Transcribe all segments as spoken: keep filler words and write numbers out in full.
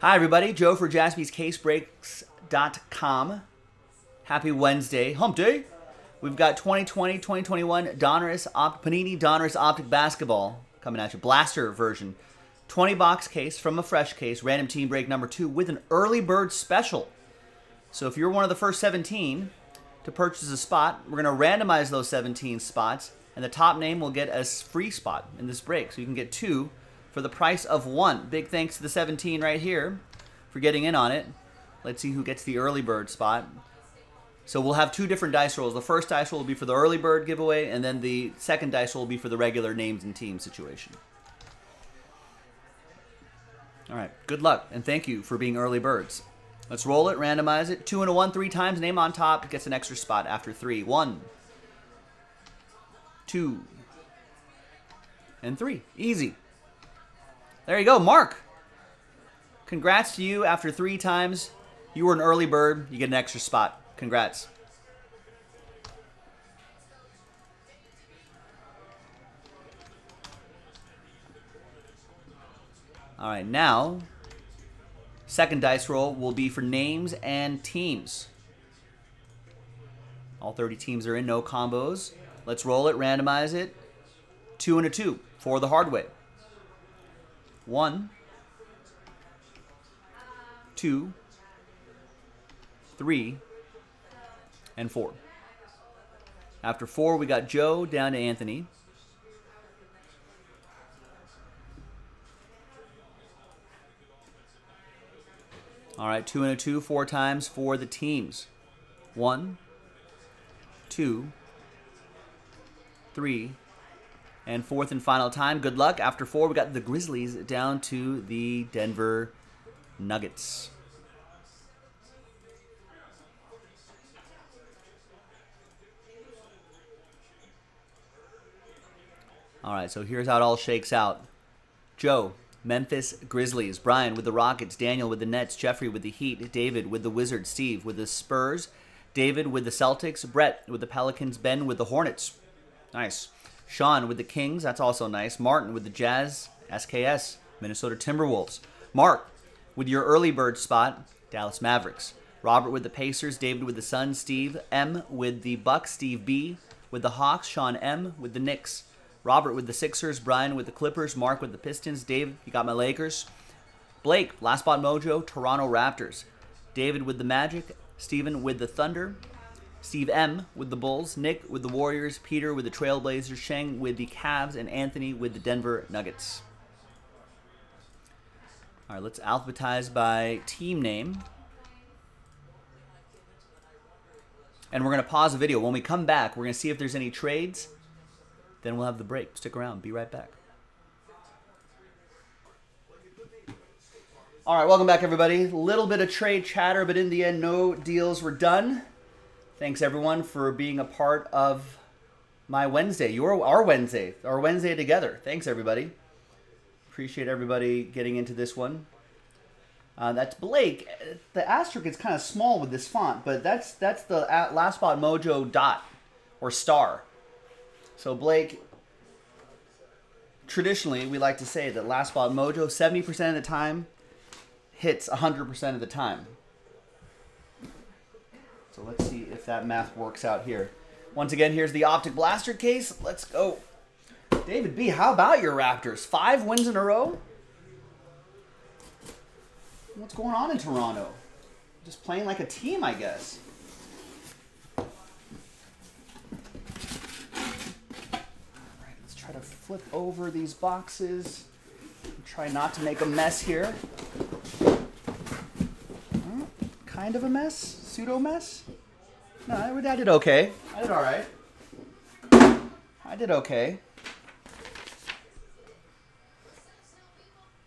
Hi, everybody. Joe for Jaspys Case Breaks dot com. Happy Wednesday. Hump day. We've got twenty twenty twenty twenty-one Donruss Op Panini Donruss Optic Basketball coming at you. Blaster version. twenty box case from a fresh case. Random team break number two with an early bird special. So if you're one of the first seventeen to purchase a spot, we're going to randomize those seventeen spots, and the top name will get a free spot in this break. So you can get two for the price of one. Big thanks to the seventeen right here for getting in on it. Let's see who gets the early bird spot. So we'll have two different dice rolls. The first dice roll will be for the early bird giveaway, and then the second dice roll will be for the regular names and team situation. All right, good luck, and thank you for being early birds. Let's roll it, randomize it. Two and a one, three times. Name on top gets an extra spot after three. One, two, and three. Easy. There you go, Mark. Congrats to you. After three times, you were an early bird. You get an extra spot. Congrats. All right, now, second dice roll will be for names and teams. All thirty teams are in, no combos. Let's roll it, randomize it. Two and a two for the hard way. One, two, three, and four. After four, we got Joe down to Anthony. All right, two and a two, four times for the teams. One, two, three, and fourth and final time. Good luck. After four, we got the Grizzlies down to the Denver Nuggets. All right, so here's how it all shakes out. Joe, Memphis Grizzlies. Brian with the Rockets. Daniel with the Nets. Jeffrey with the Heat. David with the Wizards. Steve with the Spurs. David with the Celtics. Brett with the Pelicans. Ben with the Hornets. Nice. Sean with the Kings, that's also nice. Martin with the Jazz, S K S, Minnesota Timberwolves. Mark with your early bird spot, Dallas Mavericks. Robert with the Pacers, David with the Suns, Steve M with the Bucks, Steve B with the Hawks, Sean M with the Knicks. Robert with the Sixers, Brian with the Clippers, Mark with the Pistons, Dave, you got my Lakers. Blake, Last Spot Mojo, Toronto Raptors. David with the Magic, Steven with the Thunder, Steve M with the Bulls, Nick with the Warriors, Peter with the Trailblazers, Sheng with the Cavs, and Anthony with the Denver Nuggets. All right, let's alphabetize by team name. And we're going to pause the video. When we come back, we're going to see if there's any trades. Then we'll have the break. Stick around. Be right back. All right, welcome back, everybody. A little bit of trade chatter, but in the end, no deals were done. Thanks, everyone, for being a part of my Wednesday, your our Wednesday, our Wednesday together. Thanks, everybody. Appreciate everybody getting into this one. Uh, that's Blake. The asterisk is kind of small with this font, but that's that's the Last Spot Mojo dot or star. So, Blake, traditionally, we like to say that Last Spot Mojo, seventy percent of the time, hits one hundred percent of the time. So let's see if that math works out here. Once again, here's the Optic Blaster case. Let's go. David B., how about your Raptors? Five wins in a row? What's going on in Toronto? Just playing like a team, I guess. All right, let's try to flip over these boxes. Try not to make a mess here. Kind of a mess? Pseudo mess? No, I did okay. I did all right. I did okay.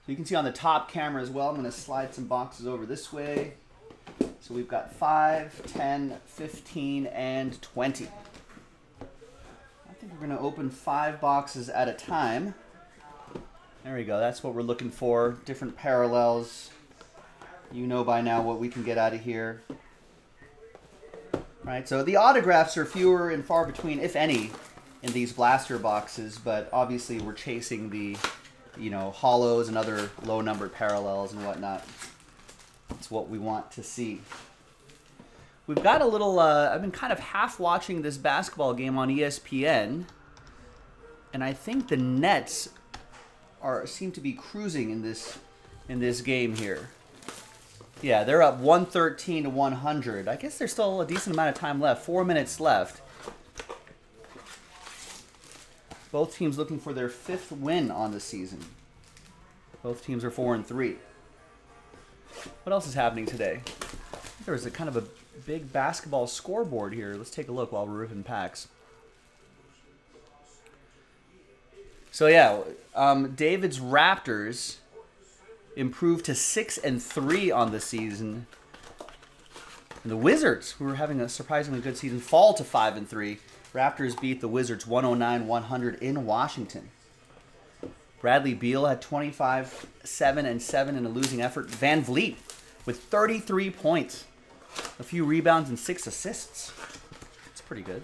So you can see on the top camera as well, I'm going to slide some boxes over this way. So we've got five, ten, fifteen, and twenty. I think we're going to open five boxes at a time. There we go. That's what we're looking for. Different parallels. You know by now what we can get out of here. All right, so the autographs are fewer and far between, if any, in these blaster boxes, but obviously we're chasing the, you know, hollows and other low-numbered parallels and whatnot. It's what we want to see. We've got a little, uh, I've been kind of half watching this basketball game on E S P N, and I think the Nets are seem to be cruising in this in this game here. Yeah, they're up one thirteen to one hundred. I guess there's still a decent amount of time left, four minutes left. Both teams looking for their fifth win on the season. Both teams are four and three. What else is happening today? There was a kind of a big basketball scoreboard here. Let's take a look while we're ripping packs. So yeah, um, David's Raptors improved to six and three on the season. And the Wizards, who were having a surprisingly good season, fall to five and three. Raptors beat the Wizards one oh nine to one hundred in Washington. Bradley Beal had twenty-five, seven, and seven in a losing effort. Van Vliet with thirty-three points. A few rebounds and six assists. That's pretty good.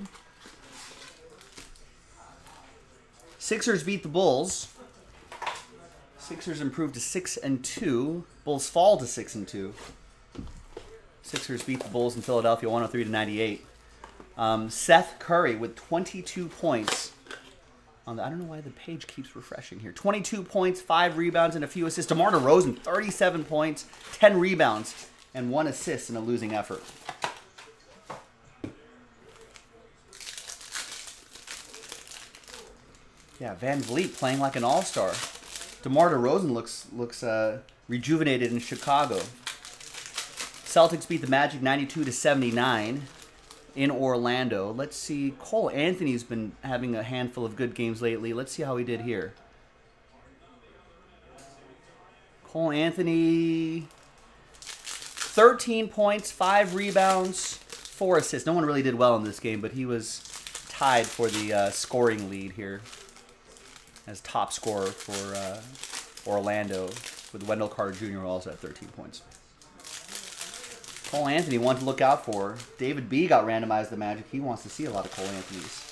Sixers beat the Bulls. Sixers improved to six and two. Bulls fall to six and two. Sixers beat the Bulls in Philadelphia one oh three to ninety-eight. Um, Seth Curry with twenty-two points. On the, I don't know why the page keeps refreshing here. twenty-two points, five rebounds, and a few assists. DeMar DeRozan, thirty-seven points, ten rebounds, and one assist in a losing effort. Yeah, Van Vliet playing like an all-star. DeMar DeRozan looks looks uh, rejuvenated in Chicago. Celtics beat the Magic ninety-two to seventy-nine in Orlando. Let's see. Cole Anthony's been having a handful of good games lately. Let's see how he did here. Cole Anthony, thirteen points, five rebounds, four assists. No one really did well in this game, but he was tied for the uh, scoring lead here as top scorer for uh, Orlando, with Wendell Carter Junior also at thirteen points. Cole Anthony, one to look out for. David B got randomized the Magic. He wants to see a lot of Cole Anthony's.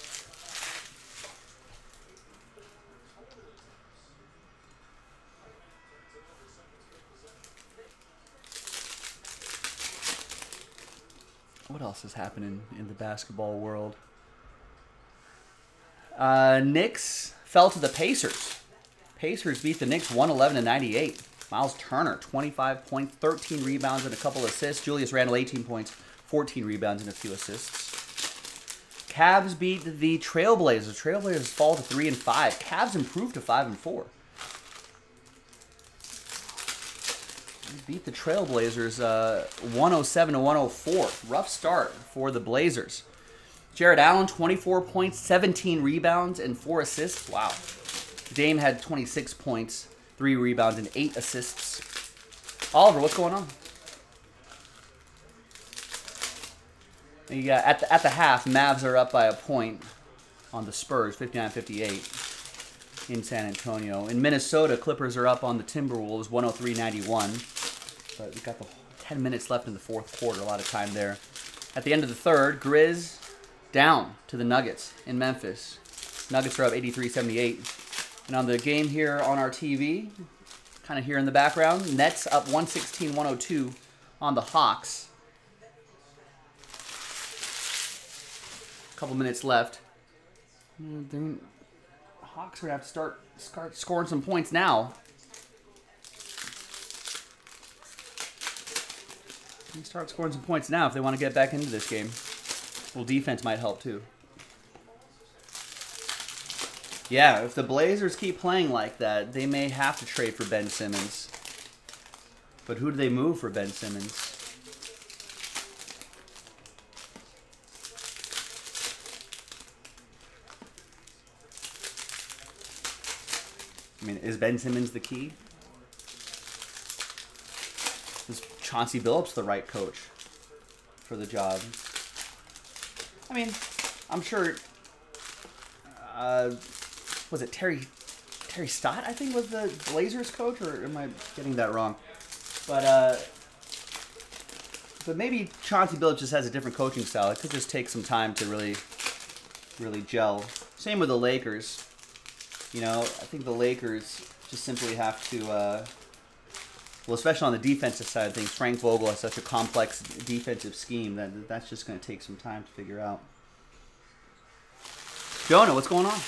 What else is happening in the basketball world? Uh, Knicks fell to the Pacers. Pacers beat the Knicks one eleven to ninety-eight. Miles Turner, twenty-five points, thirteen rebounds, and a couple assists. Julius Randle, eighteen points, fourteen rebounds, and a few assists. Cavs beat the Trailblazers. Trailblazers fall to three and five. Cavs improved to five and four. They beat the Trailblazers uh, one oh seven to one oh four. Rough start for the Blazers. Jared Allen, twenty-four points, seventeen rebounds, and four assists. Wow. Dame had twenty-six points, three rebounds, and eight assists. Oliver, what's going on? You got, at, the, at the half, Mavs are up by a point on the Spurs, fifty-nine fifty-eight in San Antonio. In Minnesota, Clippers are up on the Timberwolves, one oh three to ninety-one. But we've got the ten minutes left in the fourth quarter, a lot of time there. At the end of the third, Grizz down to the Nuggets in Memphis. Nuggets are up eighty-three seventy-eight. And on the game here on our T V, kind of here in the background, Nets up one sixteen to one oh two on the Hawks. A couple minutes left. The Hawks are going to have to start, start scoring some points now. They start scoring some points now if they want to get back into this game. Well, defense might help, too. Yeah, if the Blazers keep playing like that, they may have to trade for Ben Simmons. But who do they move for Ben Simmons? I mean, is Ben Simmons the key? Is Chauncey Billups the right coach for the job? I mean, I'm sure, uh, was it Terry Terry Stott, I think, was the Blazers coach? Or am I getting that wrong? But uh, but maybe Chauncey Billups just has a different coaching style. It could just take some time to really, really gel. Same with the Lakers. You know, I think the Lakers just simply have to uh, Well, especially on the defensive side of things, Frank Vogel has such a complex defensive scheme that that's just going to take some time to figure out. Jonah, what's going on?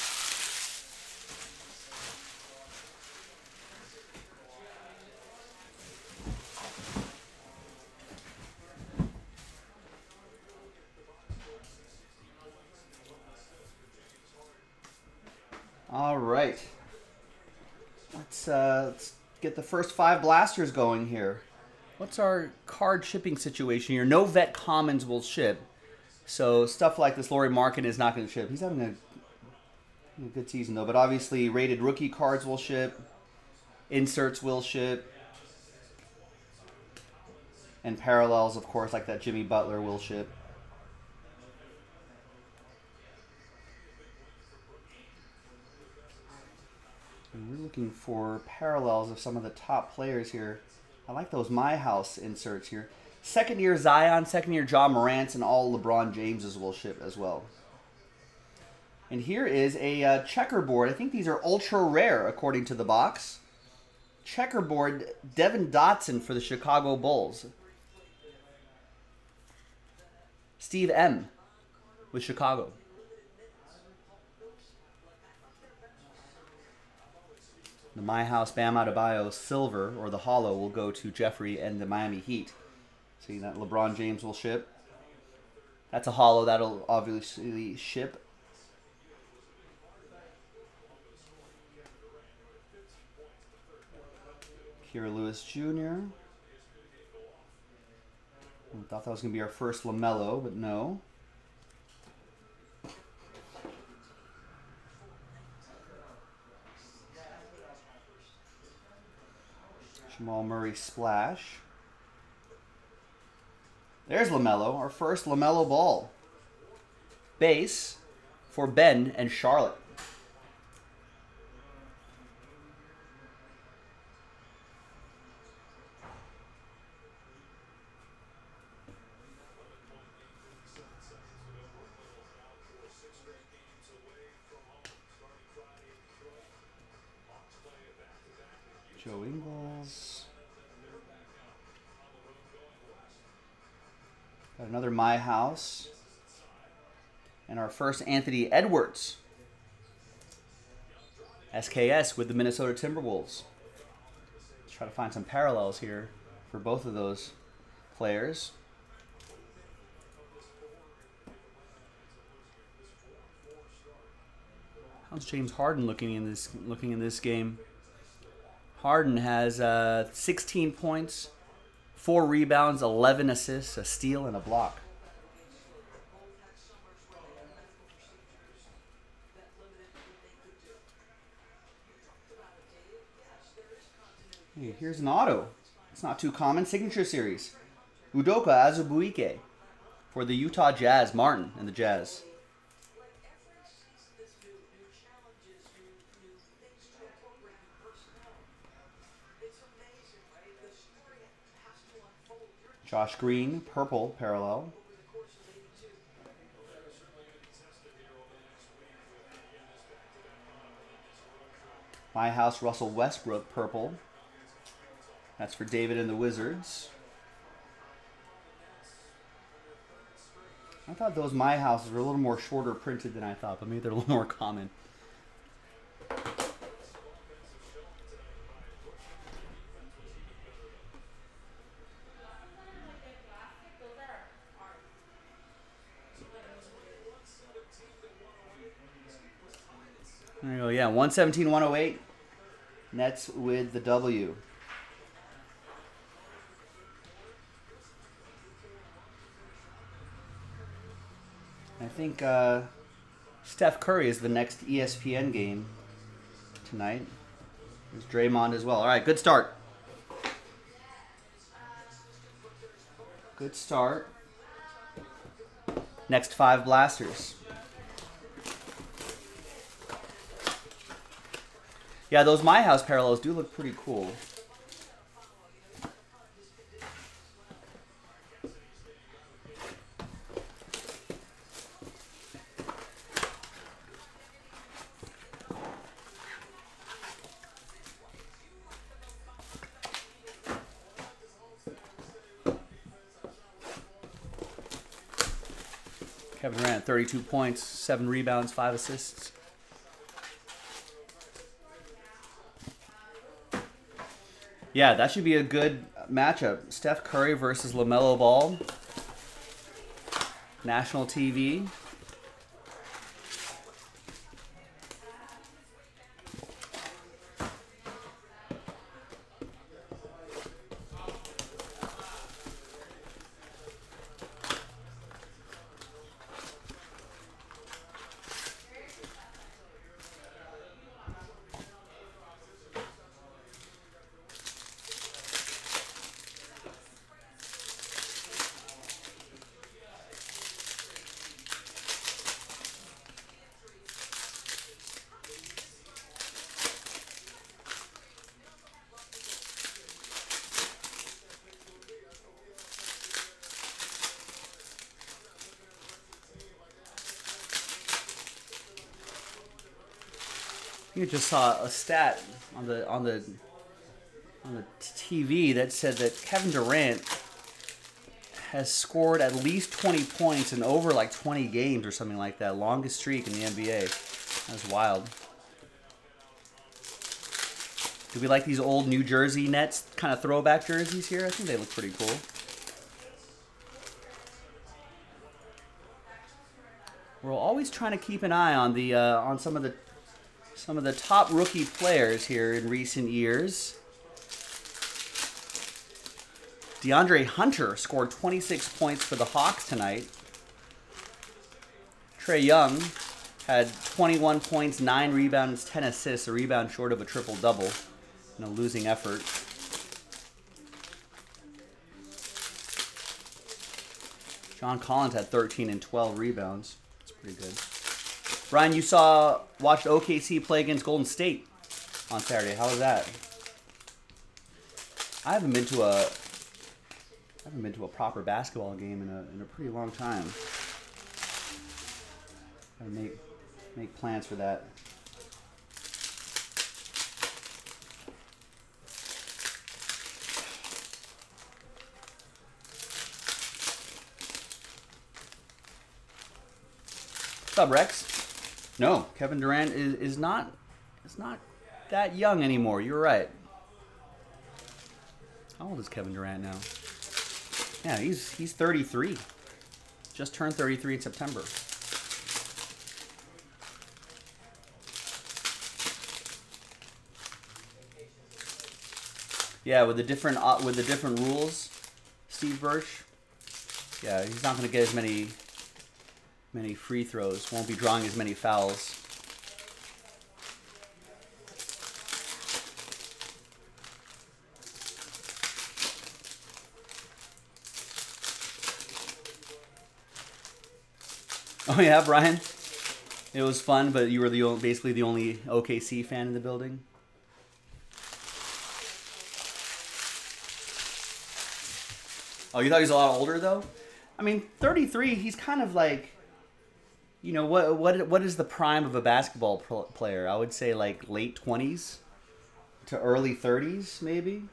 All right, let's, uh, let's get the first five blasters going here. What's our card shipping situation here? No vet commons will ship, so stuff like this Lori Markin is not going to ship. He's having a, a good season though, but obviously rated rookie cards will ship, inserts will ship, and parallels, of course, like that Jimmy Butler will ship. We're looking for parallels of some of the top players here. I like those My House inserts here. Second year Zion, second year John Morant, and all LeBron Jameses will ship as well. And here is a uh, checkerboard. I think these are ultra rare according to the box. Checkerboard Devin Dotson for the Chicago Bulls. Steve M with Chicago. The My House Bam Adebayo silver, or the hollow, will go to Jeffrey and the Miami Heat. See that LeBron James will ship. That's a hollow. That'll obviously ship. Kira Lewis Junior We thought that was going to be our first LaMelo, but no. Jamal Murray splash. There's LaMelo, our first LaMelo Ball. Base for Ben and Charlotte. Go Ingles. Got another My House. And our first Anthony Edwards. S K S with the Minnesota Timberwolves. Let's try to find some parallels here for both of those players. How's James Harden looking in this looking in this game? Harden has uh, sixteen points, four rebounds, eleven assists, a steal, and a block. Hey, here's an auto. It's not too common. Signature series. Udoka Azubuike for the Utah Jazz. Martin and the Jazz. Josh Green, purple parallel. My House, Russell Westbrook, purple. That's for David and the Wizards. I thought those My Houses were a little more shorter printed than I thought, but maybe they're a little more common. There you go, yeah, one seventeen one oh eight. Nets with the W. I think uh, Steph Curry is the next E S P N game tonight. There's Draymond as well. All right, good start. Good start. Next five blasters. Yeah, those My House parallels do look pretty cool. Kevin Durant, thirty-two points, seven rebounds, five assists. Yeah, that should be a good matchup. Steph Curry versus LaMelo Ball. National T V. You just saw a stat on the on the on the T V that said that Kevin Durant has scored at least twenty points in over like twenty games or something like that. Longest streak in the N B A. That's wild. Do we like these old New Jersey Nets kind of throwback jerseys here? I think they look pretty cool. We're always trying to keep an eye on the uh, on some of the. Some of the top rookie players here in recent years. DeAndre Hunter scored twenty-six points for the Hawks tonight. Trey Young had twenty-one points, nine rebounds, ten assists, a rebound short of a triple-double in a losing effort. John Collins had thirteen and twelve rebounds. That's pretty good. Brian, you saw, watched O K C play against Golden State on Saturday. How was that? I haven't been to a, I haven't been to a proper basketball game in a in a pretty long time. Gotta make make plans for that. What's up, Rex? No, Kevin Durant is, is not is not that young anymore. You're right. How old is Kevin Durant now? Yeah, he's he's thirty-three. Just turned thirty-three in September. Yeah, with the different with the different rules, Steve Birch. Yeah, he's not going to get as many. Many free throws, won't be drawing as many fouls. Oh yeah, Brian, it was fun, but you were the only, basically the only O K C fan in the building. Oh, you thought he was a lot older though? I mean, thirty-three, he's kind of like, you know, what what what is the prime of a basketball player? I would say like late twenties to early thirties, maybe.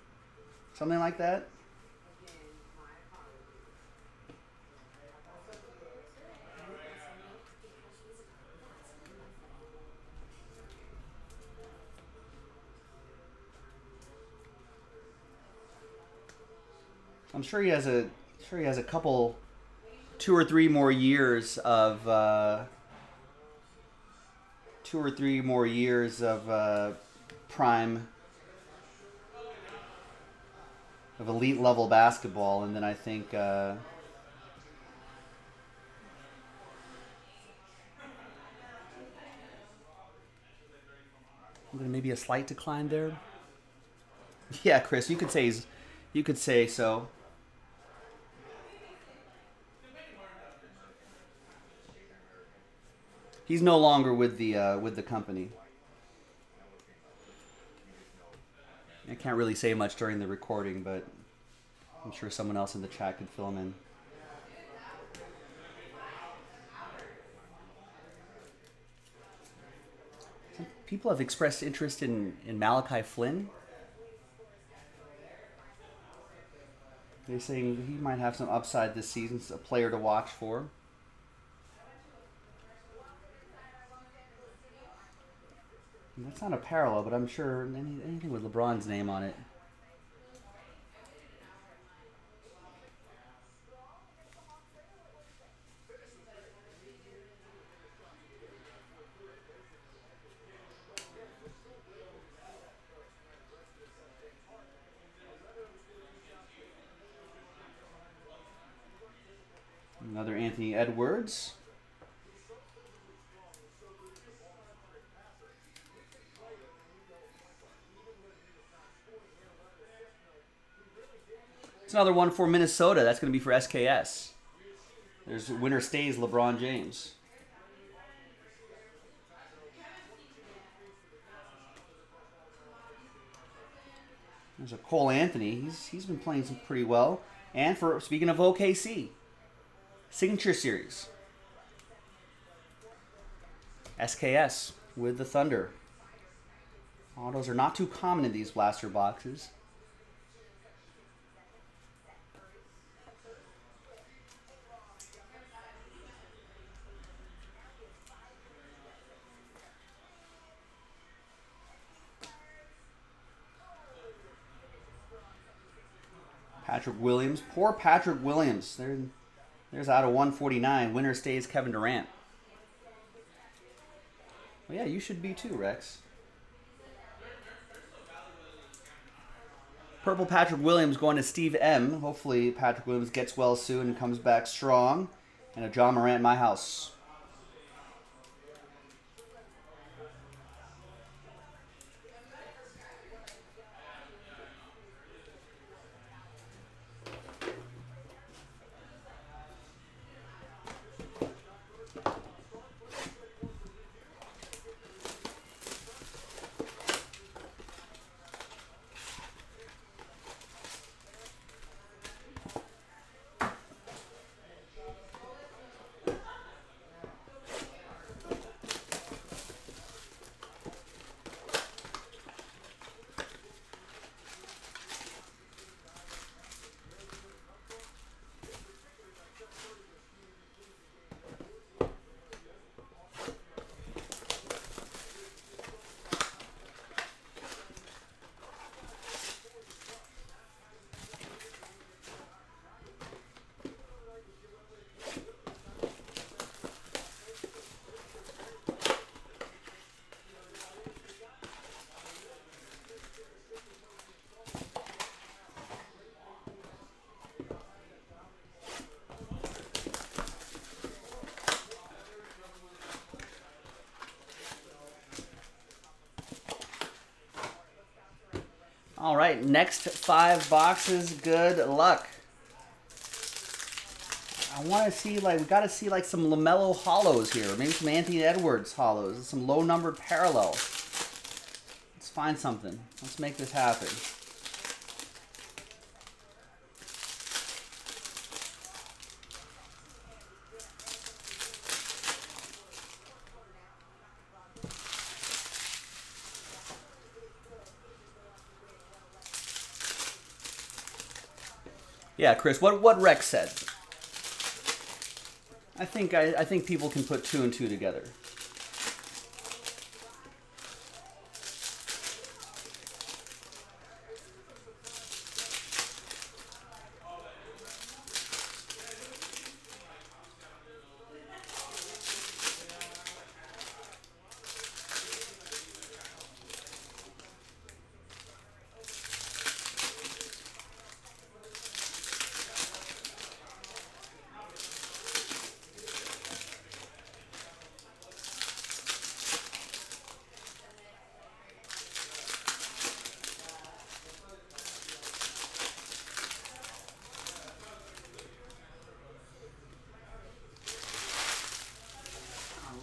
Something like that. I'm sure he has a I'm sure he has a couple two or three more years of uh, two or three more years of uh, prime of elite level basketball, and then I think uh, maybe a slight decline there. Yeah, Chris, you could say he's, you could say so. He's no longer with the uh, with the company. I can't really say much during the recording, but I'm sure someone else in the chat could fill him in. People have expressed interest in in Malachi Flynn. They're saying he might have some upside this season. It's a player to watch for. That's not a parallel, but I'm sure any, anything with LeBron's name on it. Another Anthony Edwards. It's another one for Minnesota. That's going to be for S K S. There's winner stays LeBron James. There's a Cole Anthony. He's he's been playing some pretty well. And for speaking of O K C. Signature Series. S K S with the Thunder. Autos are not too common in these blaster boxes. Patrick Williams. Poor Patrick Williams. They're... There's out of one forty-nine. Winner stays Kevin Durant. Well, yeah, you should be too, Rex. Purple Patrick Williams going to Steve M. Hopefully Patrick Williams gets well soon and comes back strong. And a John Morant in my house. All right, next five boxes. Good luck. I want to see like we got to see like some LaMelo hollows here, maybe some Anthony Edwards hollows, some low numbered parallel. Let's find something. Let's make this happen. Yeah, Chris, what, what Rex said. I think I, I think people can put two and two together.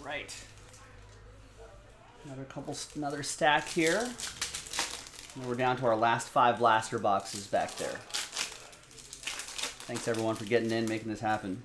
Right. Another couple, another stack here. And we're down to our last five blaster boxes back there. Thanks everyone for getting in, making this happen.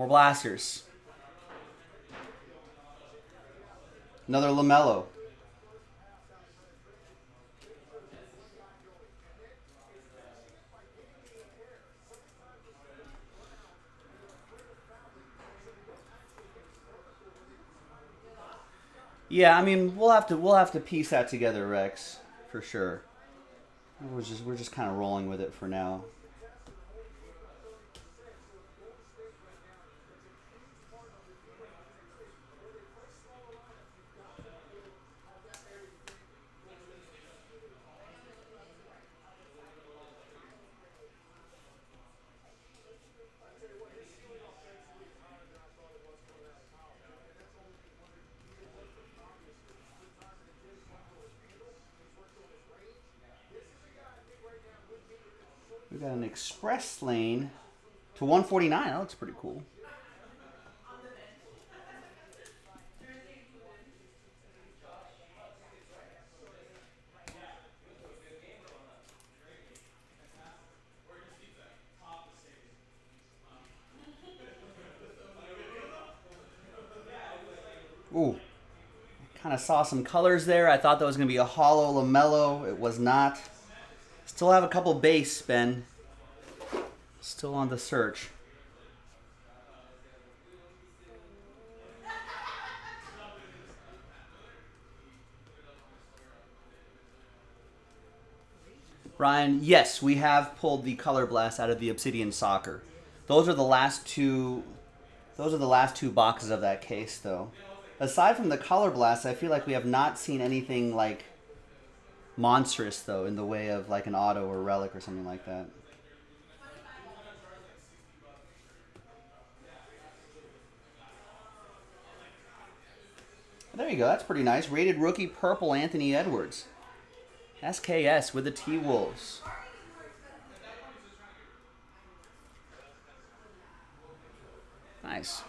More blasters. Another LaMelo. Yeah, I mean, we'll have to we'll have to piece that together, Rex, for sure. We're just we're just kind of rolling with it for now. We got an express lane to one forty-nine. That looks pretty cool. Ooh, kind of saw some colors there. I thought that was going to be a hollow LaMelo. It was not. Still have a couple base, Ben. Still on the search. Ryan, yes, we have pulled the Color Blast out of the Obsidian Soccer. Those are the last two those are the last two boxes of that case though. Aside from the Color Blast, I feel like we have not seen anything like monstrous though in the way of like an auto or relic or something like that. There you go, that's pretty nice. Rated rookie purple Anthony Edwards. S K S with the T-Wolves. Nice.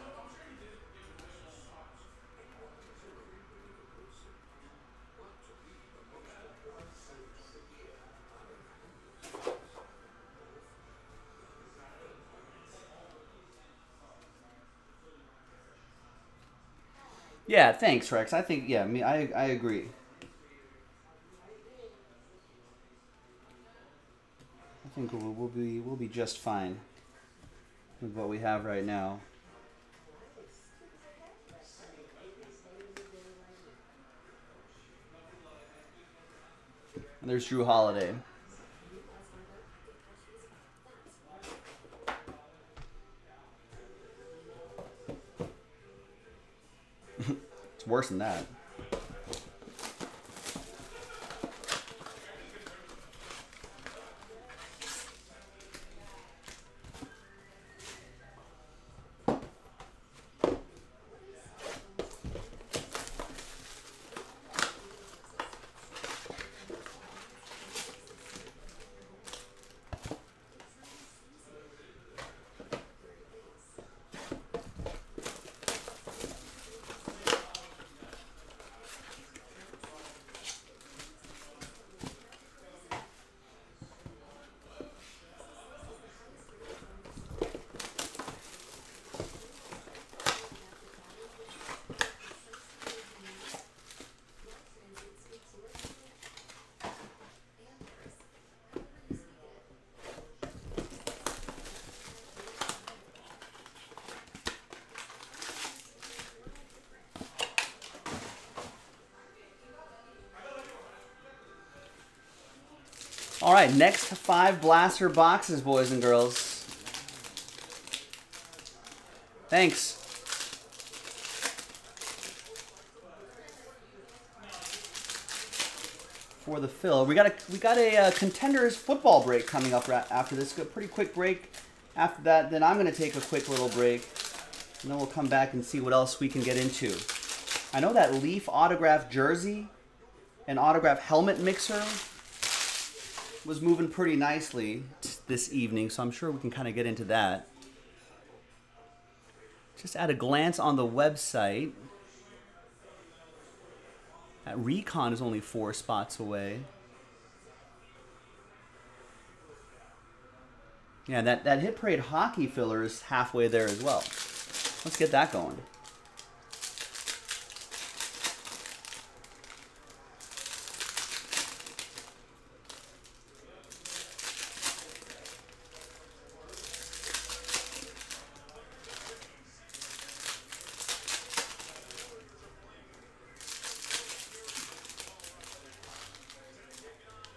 Yeah, thanks, Rex. I think, yeah, me, I, I agree. I think we'll, we'll be, we'll be just fine with what we have right now. And there's Drew Holiday. It's worse than that. All right, next five blaster boxes, boys and girls. Thanks. For the fill. We got a we got a uh, contenders football break coming up right after this. A pretty quick break after that. Then I'm going to take a quick little break. And then we'll come back and see what else we can get into. I know that Leaf autograph jersey and autograph helmet mixer was moving pretty nicely this evening, so I'm sure we can kind of get into that. Just at a glance on the website, that Recon is only four spots away. Yeah, that, that Hit Parade hockey filler is halfway there as well. Let's get that going.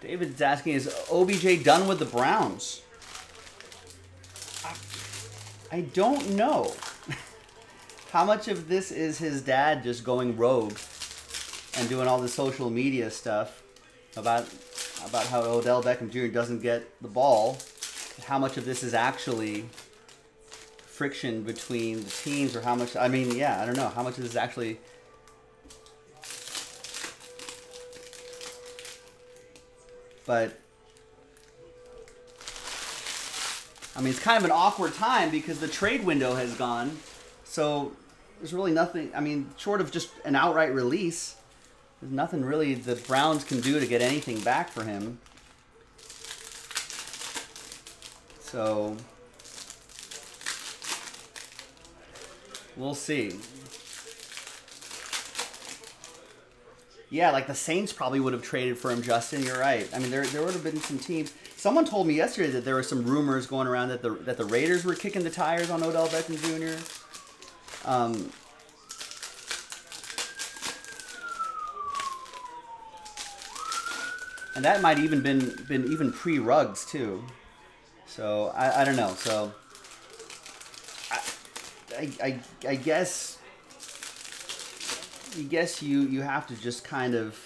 David's asking, is O B J done with the Browns? I, I don't know. How much of this is his dad just going rogue and doing all the social media stuff about about how Odell Beckham Junior doesn't get the ball? How much of this is actually friction between the teams, or how much, I mean, yeah, I don't know. How much of this is actually... But, I mean, it's kind of an awkward time because the trade window has gone. So, there's really nothing, I mean, short of just an outright release, there's nothing really the Browns can do to get anything back for him. So, we'll see. Yeah, like the Saints probably would have traded for him, Justin. You're right. I mean, there there would have been some teams. Someone told me yesterday that there were some rumors going around that the that the Raiders were kicking the tires on Odell Beckham Junior Um, and that might even been been even pre-Ruggs too. So I, I don't know. So I I I, I guess. I guess you, you have to just kind of,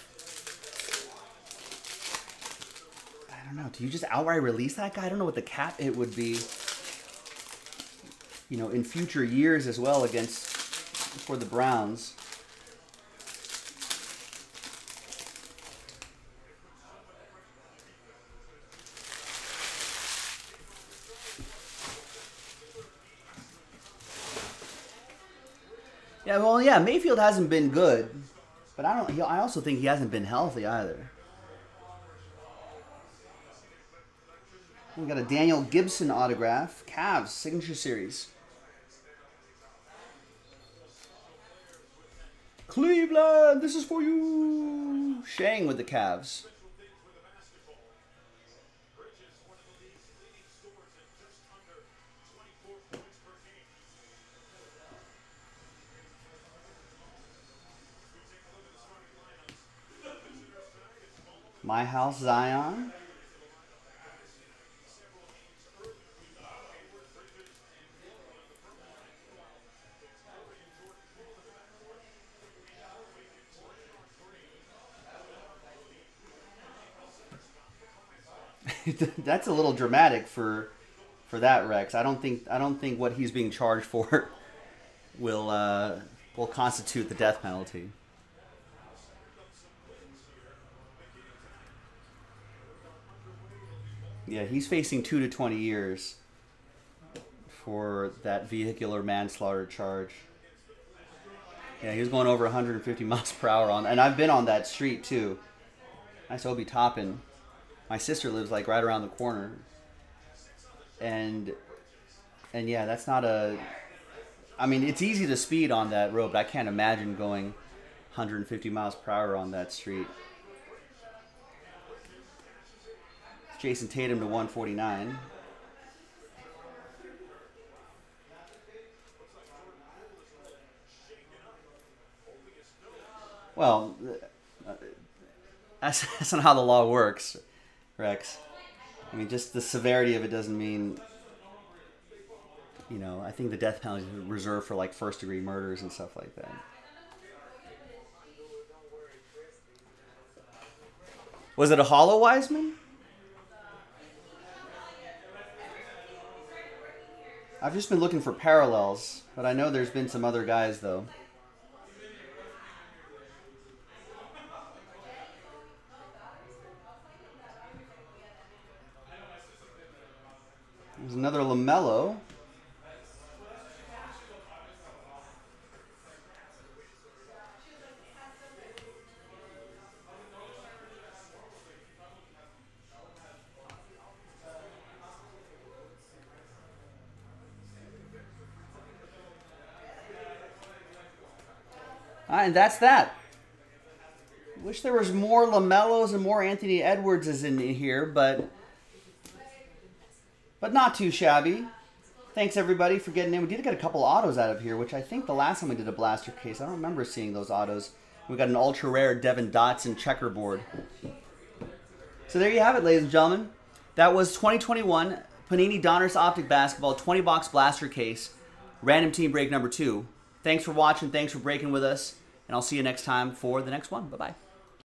I don't know, do you just outright release that guy? I don't know what the cap hit would be, you know, in future years as well against, for the Browns. Yeah, well, yeah, Mayfield hasn't been good, but I don't. He, I also think he hasn't been healthy either. We got a Daniel Gibson autograph, Cavs signature series. Cleveland, this is for you. Shang with the Cavs. My House, Zion. That's a little dramatic for for that, Rex. I don't think I don't think what he's being charged for will uh, will constitute the death penalty. Yeah, he's facing two to twenty years for that vehicular manslaughter charge. Yeah, he was going over one hundred fifty miles per hour on, and I've been on that street too. Nice Obi Toppin. My sister lives like right around the corner, and and yeah, that's not a. I mean, it's easy to speed on that road, but I can't imagine going one hundred fifty miles per hour on that street. Jason Tatum to one forty-nine. Well, that's, that's not how the law works, Rex. I mean, just the severity of it doesn't mean, you know, I think the death penalty is reserved for like first degree murders and stuff like that. Was it a hollow Wiseman? I've just been looking for parallels, but I know there's been some other guys, though. There's another LaMelo. right, and that's that. Wish there was more LaMelos and more Anthony Edwardses in here, but but not too shabby. Thanks, everybody, for getting in. We did get a couple autos out of here, which I think the last time we did a blaster case, I don't remember seeing those autos. We got an ultra-rare Devin Dotson checkerboard. So there you have it, ladies and gentlemen. That was twenty twenty-one Panini Donruss Optic Basketball twenty box blaster case, random team break number two. Thanks for watching. Thanks for breaking with us. And I'll see you next time for the next one. Bye-bye.